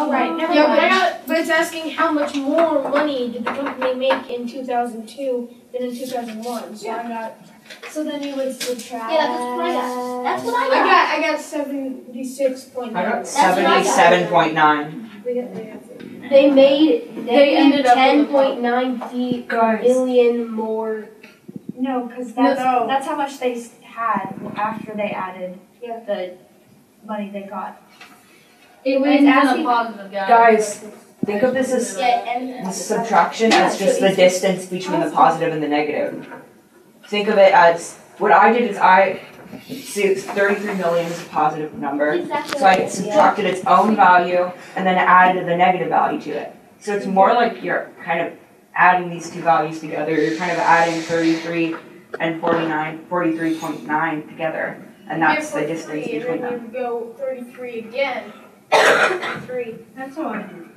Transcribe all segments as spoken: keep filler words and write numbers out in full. Oh, right. Never yeah, mind. But, I, but it's asking how much more money did the company make in two thousand two than in two thousand one. So yeah. I got. So then you would subtract. Yeah, that's what I got. That's what I got. I got, I got seventy-six point nine. I got seventy-seven point nine. They made they, they ended up ten point nine billion more. No, because that's no. that's how much they had after they added yeah. the money they got. It was asking, positive, guys. guys, think of this as yeah, subtraction yeah, as just the distance between the positive and the negative. Think of it as, what I did is I, see thirty-three million is a positive number, exactly. so I subtracted yeah. its own value and then added the negative value to it. So it's more like you're kind of adding these two values together. You're kind of adding thirty-three and forty-nine, forty-three point nine together, and that's the distance between them. You go thirty-three again. Three. That's all I do.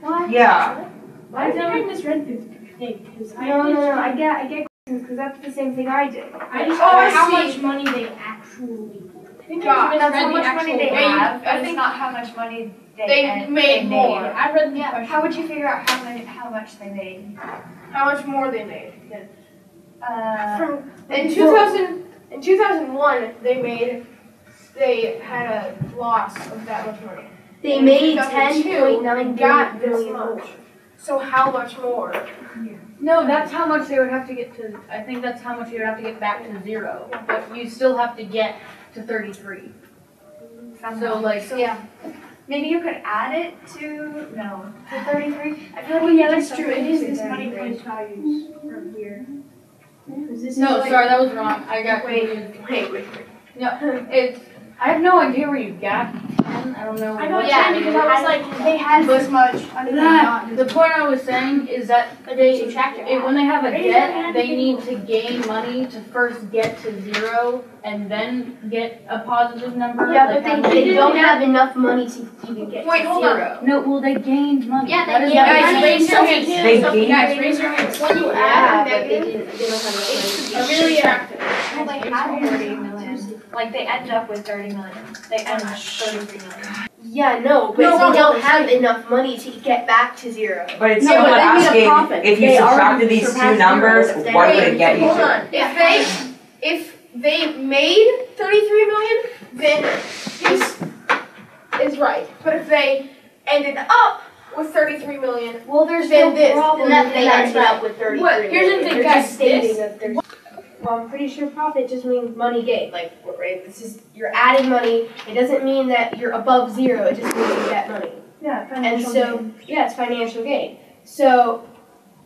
Why? Yeah. Why did I misread this thing? No, no, no. I get, I get questions because that's the same thing I did. I just oh, how much money they actually. I think God, that's how much money they have. I think not how much money they they made more. I read the question. How would you figure out how much how much they made? How much more they made? Yeah. Uh, From in two thousand in two thousand one they made. They had a loss of that much money. They and made ten point nine billion. Much. So how much more? Yeah. No, that's how much they would have to get to. I think that's how much you would have to get back to zero. Yeah. But you still have to get to thirty-three. Sounds so like so yeah. Maybe you could add it to no to thirty-three. I feel like well, yeah, that's true. It is this money point values from here. This no, like, sorry, that was wrong. I got wait, confused. wait, wait, wait. No, it's. I have no idea where you got ten. I don't know. I know ten yeah, because I was like, they had this much. That, the point I was saying is that they, it, when they have a debt, they need to gain money to first get to zero and then get a positive number. Yeah, like but they, they don't have enough money to even get Wait, to hold zero. On. No, well, they gained money. Yeah, they gained money. Guys, raise your hands. When you add yeah, they didn't they don't have enough money. Really attractive. Well, they had forty million. Like, they end up with thirty million. They end up with thirty-three million. Yeah, no, but no, they don't have enough money to get back to zero. But it's no, still but asking, if you they subtracted these two numbers, zero. What would it get you Hold to? On. If they, if they made thirty-three million, then this is right. But if they ended up with thirty-three million, well, there's then no this, problem then that they ended up with thirty-three what? Million. Here's the thing, guys. This, Well, I'm pretty sure profit just means money gained. Like, right? This is you're adding money. It doesn't mean that you're above zero. It just means you get money. Yeah, financial. And so, gain. yeah, it's financial gain. So,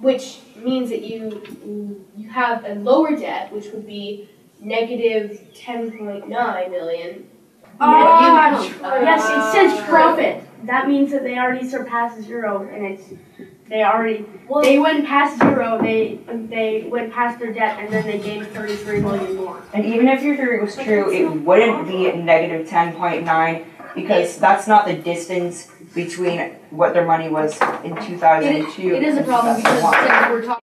which means that you you have a lower debt, which would be negative ten point nine million. Oh, you know, yes, it says profit. That means that they already surpassed zero, and it's. They already, well, they went past zero, they they went past their debt, and then they gained thirty-three million more. And even if your theory was true, it wouldn't be negative ten point nine, because that's not the distance between what their money was in two thousand two. It is, it is a problem, because we're talking